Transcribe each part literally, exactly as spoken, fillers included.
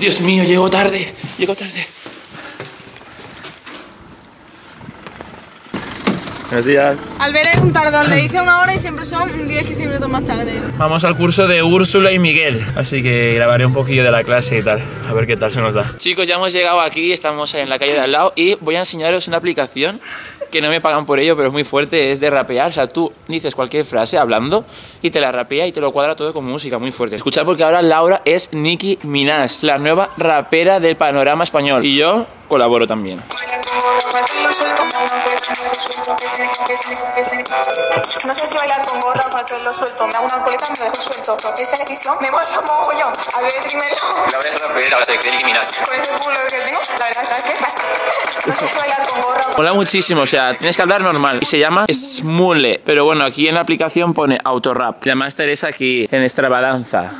Dios mío, llego tarde, llego tarde. Buenos días. Albert es un tardón, le hice una hora y siempre son diez a quince minutos más tarde. Vamos al curso de Úrsula y Miguel, así que grabaré un poquillo de la clase y tal, a ver qué tal se nos da. Chicos, ya hemos llegado aquí, estamos en la calle de al lado y voy a enseñaros una aplicación que no me pagan por ello, pero es muy fuerte, es de rapear. O sea, tú dices cualquier frase hablando y te la rapea y te lo cuadra todo con música, muy fuerte. Escuchad porque ahora Laura es Nicki Minaj, la nueva rapera del panorama español. Y yo colaboro también. No sé si bailar con gorra o cualquier lo suelto. Me hago una coleta y me dejo suelto. Porque esta decisión me mola mogollón. A ver, dímelo. La verdad es rapera, o sea, que Nicki Minaj. Con ese culo que tengo, la verdad es que pasa. No sé si bailar con gorra. Mola muchísimo, o sea, tienes que hablar normal. Y se llama Smule. Pero bueno, aquí en la aplicación pone autorrap. Y además Teresa aquí en extravaganza.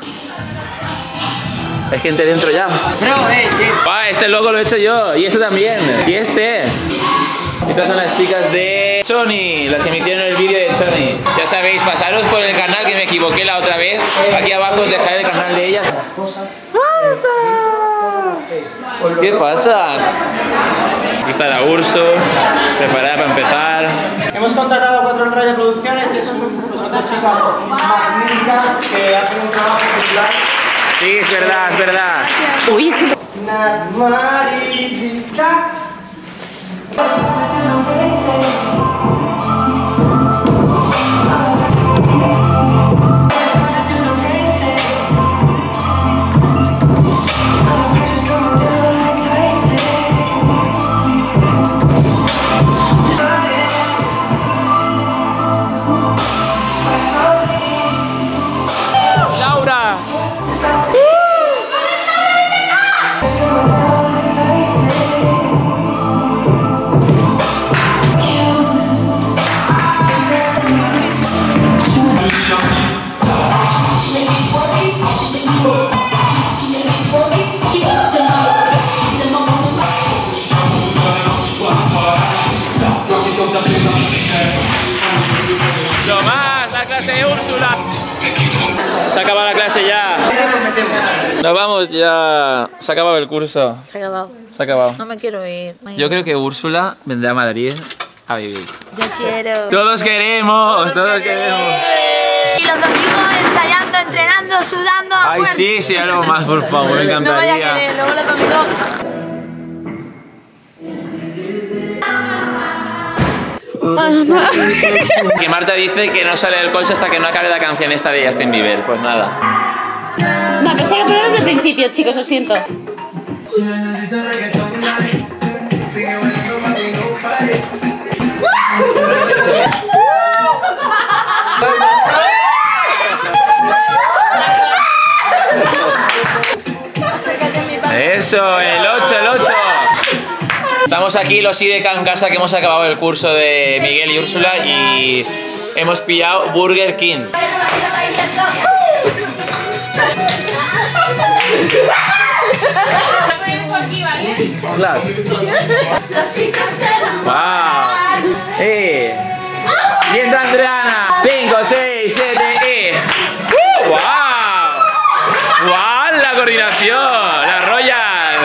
Hay gente dentro ya. No, eh, eh. Ah, este logo lo he hecho yo. Y este también. Y este. Estas son las chicas de Sony, las que me hicieron el vídeo de Sony. Ya sabéis, pasaros por el canal que me equivoqué la otra vez. Aquí abajo os dejaré el canal de ellas. ¿Qué pasa? Aquí está la Urso, preparada para empezar. Hemos contratado a Cuatro en Radio Producciones, que son dos chicas magníficas que hacen un trabajo popular. Sí, es verdad, es verdad. Uy. Se acaba la clase ya. Nos vamos ya. Se ha acabado el curso. Se ha acabado. Se ha acabado. No me quiero ir. Me Yo creo que Úrsula vendrá a Madrid a vivir. Yo quiero. Todos queremos, todos queremos. Y los domingos ensayando, entrenando, sudando. Ay, sí, sí, algo más, por favor, me encantaría. No voy a querer, luego los domingos. Que Marta dice que no sale del coche hasta que no acabe la canción esta de Justin Bieber. Pues nada. No, me está desde el principio, chicos, lo siento. Eso, el ocho, el ocho. Estamos aquí los IDECAN en casa, que hemos acabado el curso de Miguel y Úrsula y hemos pillado Burger King. Claro. Wow. Eh. Y entra Andreana. cinco, seis, siete y. ¡Wow! ¡Wow! La coordinación. La Royal.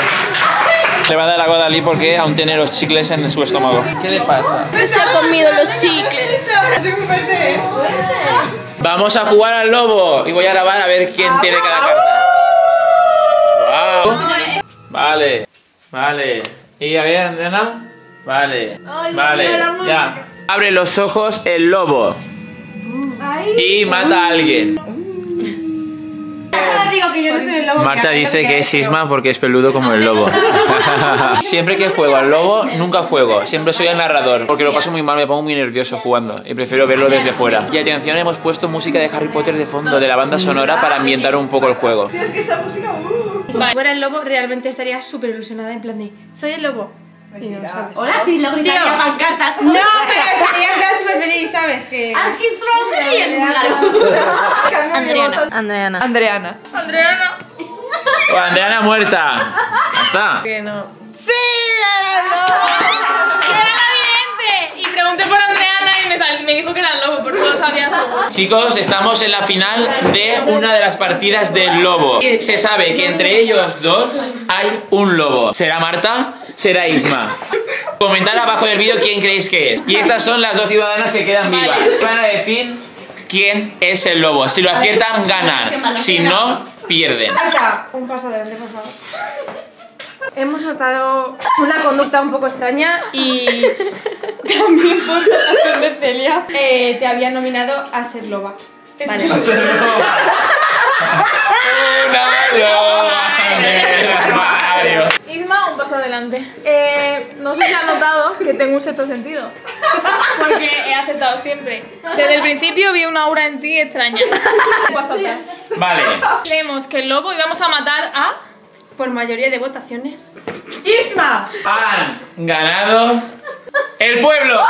Le va a dar la Guadalí porque aún tiene los chicles en su estómago. ¿Qué le pasa? Se ha comido los chicles. Vamos a jugar al lobo y voy a grabar a ver quién tiene cada carta. Wow. Vale. Vale, y a ver, Andrena, vale, ay, vale, ya. Abre los ojos el lobo ay, y mata ay. a alguien. Solo digo que yo no soy el lobo. Marta que dice que es sisma porque es peludo como el lobo. Siempre que juego al lobo, nunca juego. Siempre soy el narrador, porque lo paso muy mal, me pongo muy nervioso jugando y prefiero verlo desde fuera. Y atención, hemos puesto música de Harry Potter de fondo, de la banda sonora, para ambientar un poco el juego. Es que esta música... Si fuera el lobo, realmente estaría súper ilusionada, en plan de, soy el lobo. Tío, hola, sí, la gritaría pancartas. No, pero estaría súper feliz, ¿sabes? Que... Asking from bien. Andreana. Andreana. Andreana. Andreana. O Andreana muerta. Ya está. Que no. ¡Sí, era el lobo! ¡Era la vidente! Y pregunté por Andreana y me salió. me dijo que era el lobo, por eso lo sabía seguro. Chicos, estamos en la final de una de las partidas del lobo. Y se sabe que entre ellos dos hay un lobo. ¿Será Marta? ¿Será Isma? Comentad abajo del vídeo quién creéis que es. Y estas son las dos ciudadanas que quedan vivas. Van a decir quién es el lobo. Si lo aciertan, ganan. Si no, pierden. Marta, un paso adelante, por favor. Hemos notado una conducta un poco extraña y también por la razón de Celia. Eh, te había nominado a ser loba. Vale. A ser loba. Una loba. Isma, un paso adelante. Eh, no sé si has notado que tengo un sexto sentido. Porque he aceptado siempre. Desde el principio vi una aura en ti extraña. Un paso atrás. Vale. Creemos que el lobo y vamos a matar a... Por mayoría de votaciones. ¡Isma! Han ganado el pueblo.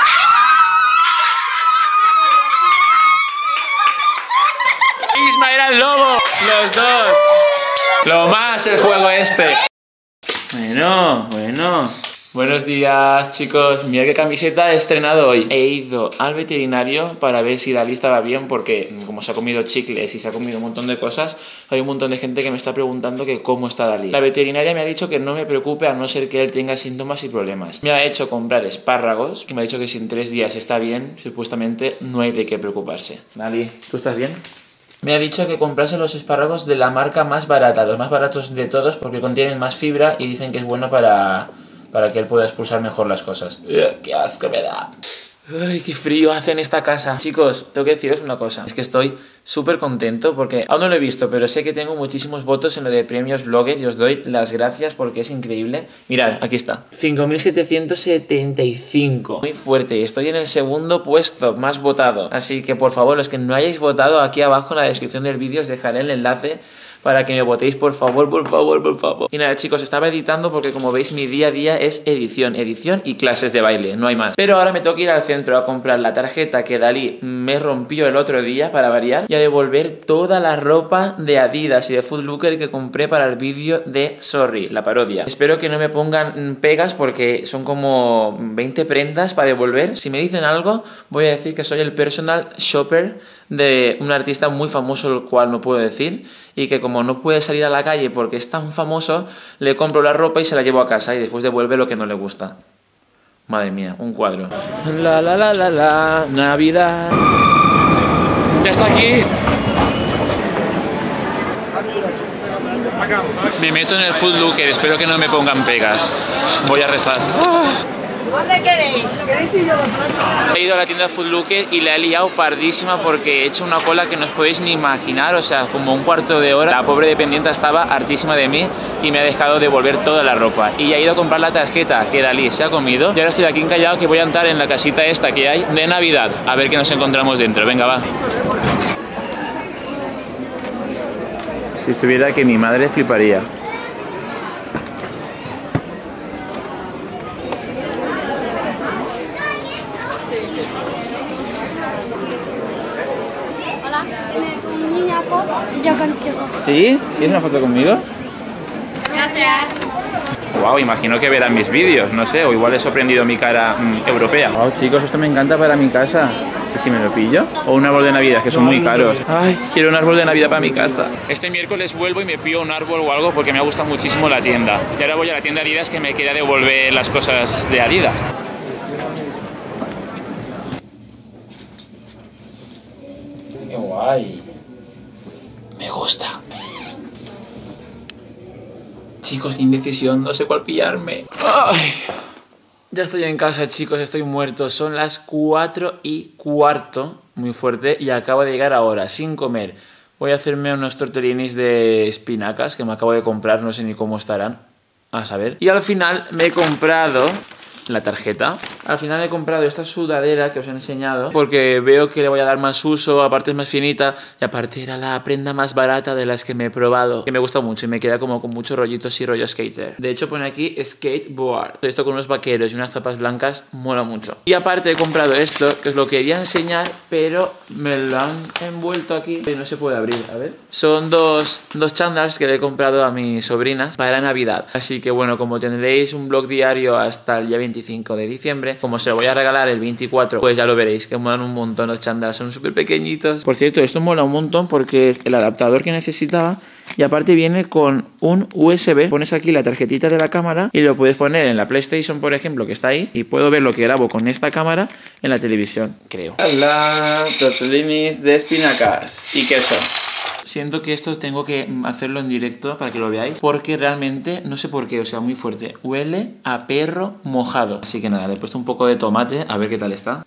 Isma era el lobo. Los dos. Lo más el juego este. Bueno, bueno. Buenos días, chicos. Mirad qué camiseta he estrenado hoy. He ido al veterinario para ver si la lista va bien porque como se ha comido chicles y se ha comido un montón de cosas, hay un montón de gente que me está preguntando que cómo está Dalí. La veterinaria me ha dicho que no me preocupe a no ser que él tenga síntomas y problemas. Me ha hecho comprar espárragos y me ha dicho que si en tres días está bien, supuestamente no hay de qué preocuparse. Dalí, ¿tú estás bien? Me ha dicho que comprase los espárragos de la marca más barata, los más baratos de todos porque contienen más fibra y dicen que es bueno para... para que él pueda expulsar mejor las cosas. Ugh, ¡qué asco me da! ¡Ay, qué frío hace en esta casa! Chicos, tengo que deciros una cosa. Es que estoy súper contento porque aún no lo he visto, pero sé que tengo muchísimos votos en lo de Premios Vlogger y os doy las gracias porque es increíble. Mirad, aquí está. cinco mil setecientos setenta y cinco. Muy fuerte. Estoy en el segundo puesto más votado. Así que, por favor, los que no hayáis votado, aquí abajo en la descripción del vídeo os dejaré el enlace para que me votéis, por favor, por favor, por favor. Y nada, chicos, estaba editando porque como veis mi día a día es edición, edición y clases de baile, no hay más. Pero ahora me tengo que ir al centro a comprar la tarjeta que Dalí me rompió el otro día, para variar, y a devolver toda la ropa de Adidas y de Foot Locker que compré para el vídeo de Sorry, la parodia. Espero que no me pongan pegas porque son como veinte prendas para devolver. Si me dicen algo, voy a decir que soy el personal shopper de un artista muy famoso, el cual no puedo decir, y que como no puede salir a la calle porque es tan famoso, le compro la ropa y se la llevo a casa y después devuelve lo que no le gusta. Madre mía, un cuadro. La la la la la, Navidad. Ya está aquí. Me meto en el Foot Locker, espero que no me pongan pegas. Voy a rezar. ¿Dónde queréis? He ido a la tienda Foot Locker y la he liado pardísima porque he hecho una cola que no os podéis ni imaginar, o sea, como un cuarto de hora. La pobre dependiente estaba hartísima de mí y me ha dejado devolver toda la ropa. Y ha ido a comprar la tarjeta que Dalí se ha comido. Y ahora estoy aquí encallado que voy a entrar en la casita esta que hay de Navidad. A ver qué nos encontramos dentro. Venga, va. Si estuviera aquí mi madre fliparía. ¿Sí? ¿Tienes una foto conmigo? Gracias. Wow, imagino que verán mis vídeos, no sé, o igual he sorprendido mi cara mmm, europea. Wow, chicos, esto me encanta para mi casa. ¿Y si me lo pillo? O un árbol de Navidad, que son muy caros. Ay, quiero un árbol de Navidad para mi casa. Este miércoles vuelvo y me pillo un árbol o algo porque me ha gustado muchísimo la tienda. Y ahora voy a la tienda Adidas que me queda devolver las cosas de Adidas. Qué guay. Me gusta. Chicos, qué indecisión, no sé cuál pillarme. Ay, ya estoy en casa, chicos, estoy muerto. Son las cuatro y cuarto, muy fuerte, y acabo de llegar ahora, sin comer. Voy a hacerme unos tortellinis de espinacas que me acabo de comprar, no sé ni cómo estarán, a saber. Y al final me he comprado la tarjeta. Al final he comprado esta sudadera que os he enseñado porque veo que le voy a dar más uso, aparte es más finita y aparte era la prenda más barata de las que me he probado, que me gusta mucho y me queda como con muchos rollitos y rollo skater. De hecho pone aquí skateboard. Esto con unos vaqueros y unas zapas blancas mola mucho. Y aparte he comprado esto, que os lo quería enseñar, pero me lo han envuelto aquí y no se puede abrir, a ver. Son dos, dos chándals que le he comprado a mis sobrinas para Navidad. Así que bueno, como tendréis un vlog diario hasta el día veinticinco de diciembre, diciembre. Como se lo voy a regalar el veinticuatro, pues ya lo veréis, que molan un montón los chándal, son súper pequeñitos. Por cierto, esto mola un montón porque es el adaptador que necesitaba. Y aparte viene con un U S B. Pones aquí la tarjetita de la cámara y lo puedes poner en la PlayStation, por ejemplo, que está ahí. Y puedo ver lo que grabo con esta cámara en la televisión, creo. Hola, tortellinis de espinacas y queso. Siento que esto tengo que hacerlo en directo para que lo veáis, porque realmente, no sé por qué, o sea, muy fuerte. Huele a perro mojado. Así que nada, le he puesto un poco de tomate, a ver qué tal está.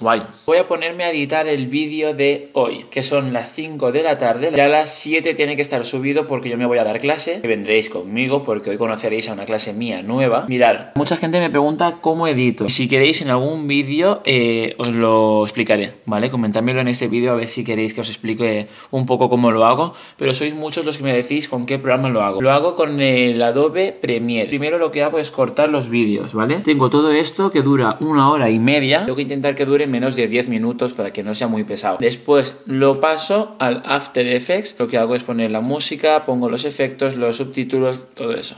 Guay. Voy a ponerme a editar el vídeo de hoy, que son las cinco de la tarde. Ya a las siete tiene que estar subido porque yo me voy a dar clase. Vendréis conmigo porque hoy conoceréis a una clase mía nueva. Mirad, mucha gente me pregunta cómo edito. Si queréis en algún vídeo eh, os lo explicaré, ¿vale? Comentádmelo en este vídeo a ver si queréis que os explique un poco cómo lo hago. Pero sois muchos los que me decís con qué programa lo hago. Lo hago con el Adobe Premiere. Primero lo que hago es cortar los vídeos, ¿vale? Tengo todo esto que dura una hora y media. Tengo que intentar que dure menos de diez minutos para que no sea muy pesado. Después lo paso al After Effects. Lo que hago es poner la música, pongo los efectos, los subtítulos, todo eso.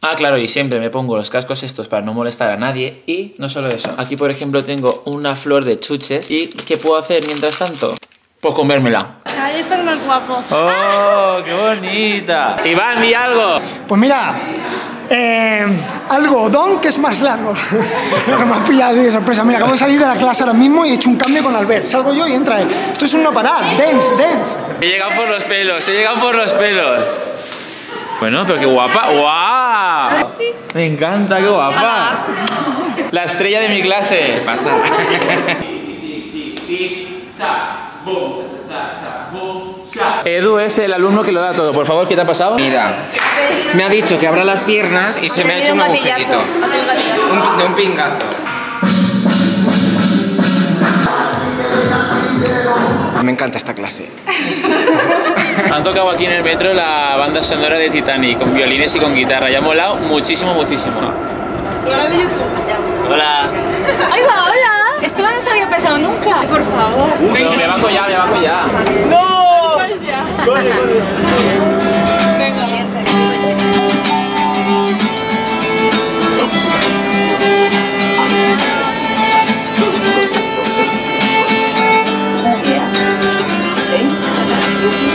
Ah, claro, y siempre me pongo los cascos estos para no molestar a nadie. Y no solo eso, aquí por ejemplo tengo una flor de chuches. ¿Y qué puedo hacer mientras tanto? Pues comérmela. Ahí está el más guapo. ¡Oh, qué bonita! Iván, ¿y algo? Pues mira, Eh, algodón que es más largo. Lo que me has pillado así de sorpresa. Mira, acabo de salir de la clase ahora mismo y he hecho un cambio con Albert. Salgo yo y entra él. Esto es un no parar. Dance, dance. He llegado por los pelos, he llegado por los pelos. Bueno, pero qué guapa. ¡Guau! ¡Wow! Me encanta, qué guapa. La estrella de mi clase. ¿Qué pasa? Edu es el alumno que lo da todo. Por favor, ¿qué te ha pasado? Mira, me ha dicho que abra las piernas y se me ha hecho un agujerito. Un, de un pingazo. Me encanta esta clase. Han tocado aquí en el metro la banda sonora de Titanic, con violines y con guitarra. Ya ha molado muchísimo, muchísimo. Hola de YouTube. Hola. Ahí va, hola. Esto no se había pasado nunca. Por favor. No, me bajo ya, me bajo ya. ¡No! Vale, vale. Venga.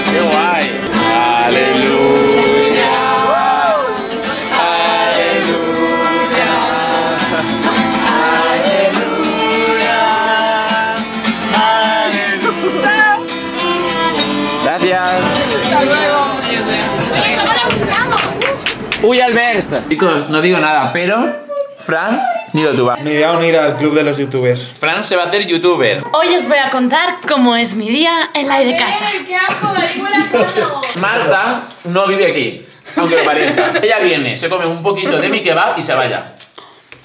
Qué guay. Aleluya. Aleluya. Aleluya. Aleluya. Gracias. Hasta luego. ¿Cómo la buscamos? Uy, Alberto. Chicos, no digo nada, pero Fran ni lo tuvo. Me voy a unir al club de los youtubers. Fran se va a hacer youtuber. Hoy os voy a contar cómo es mi día en la IDECASA. ¡Qué asco! Marta no vive aquí, aunque lo parezca. Ella viene, se come un poquito de mi kebab y se vaya.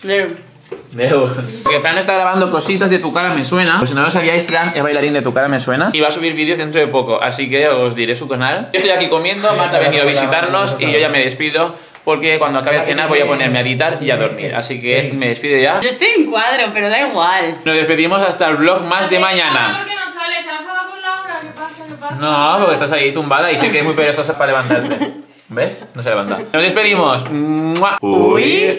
Leo. Veo. Que Fran está grabando cositas de Tu Cara Me Suena. Pues si no lo sabíais, Fran es bailarín de Tu Cara Me Suena y va a subir vídeos dentro de poco, así que os diré su canal. Yo estoy aquí comiendo, Marta ha venido a visitarnos y yo ya me despido, porque cuando acabe de cenar voy a ponerme a editar y a dormir. Así que me despido ya. Yo estoy en cuadro, pero da igual. Nos despedimos hasta el vlog más de mañana. No, porque estás ahí tumbada y sé que es muy perezosa para levantarte. ¿Ves? No se levanta. Nos despedimos. Uy.